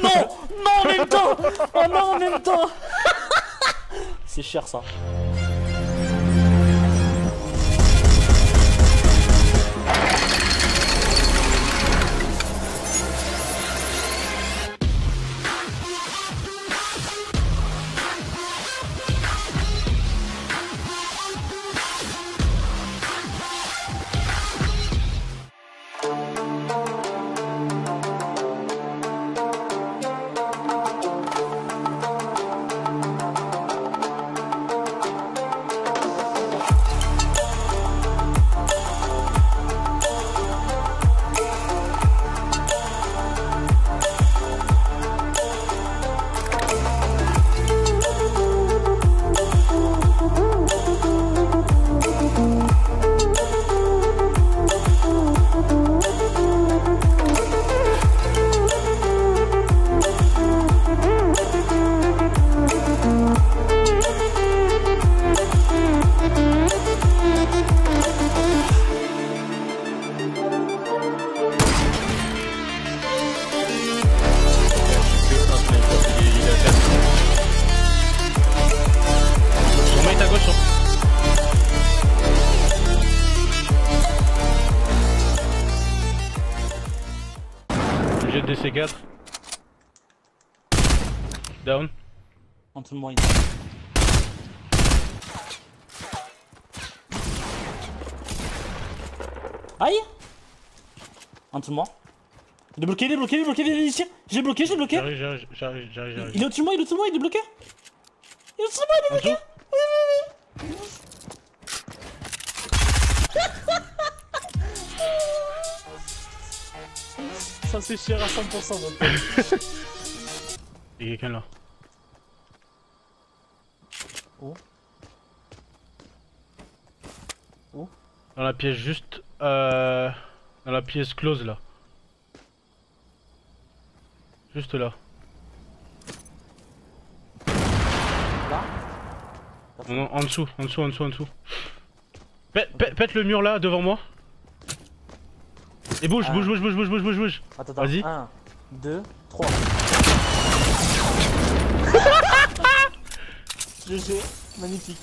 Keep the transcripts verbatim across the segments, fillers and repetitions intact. Non, non en même temps. Oh non en même temps. C'est cher ça. Jette des C quatre. Down. Entre moi ici. Aïe. Entre moi. Il est bloqué, il est bloqué, il est bloqué, il est ici. J'ai bloqué, j'ai bloqué. J'arrive, j'arrive, j'arrive, j'arrive. Il est au-dessus de moi, il est au-dessus de moi, il est bloqué. Il est au-dessus de moi, il est bloqué. Ça c'est cher à cent pour cent mon pote. Il y a quelqu'un là. Oh. Oh. Dans la pièce juste... Euh... Dans la pièce close là. Juste là. Là non, non, en dessous, en dessous, en dessous, en dessous. Pète, pète, pète le mur là devant moi. Et bouge, bouge, bouge, bouge, bouge, bouge, bouge, bouge. Attends, attends. Vas-y. un, deux, trois. G G, magnifique.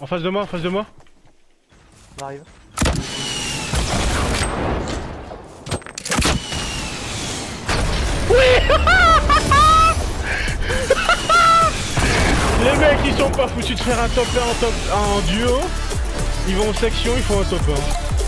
En face de moi, en face de moi. J'arrive. Oui. Les mecs, ils sont pas foutus de faire un top un en, top, en duo. Ils vont en section, ils font un top un.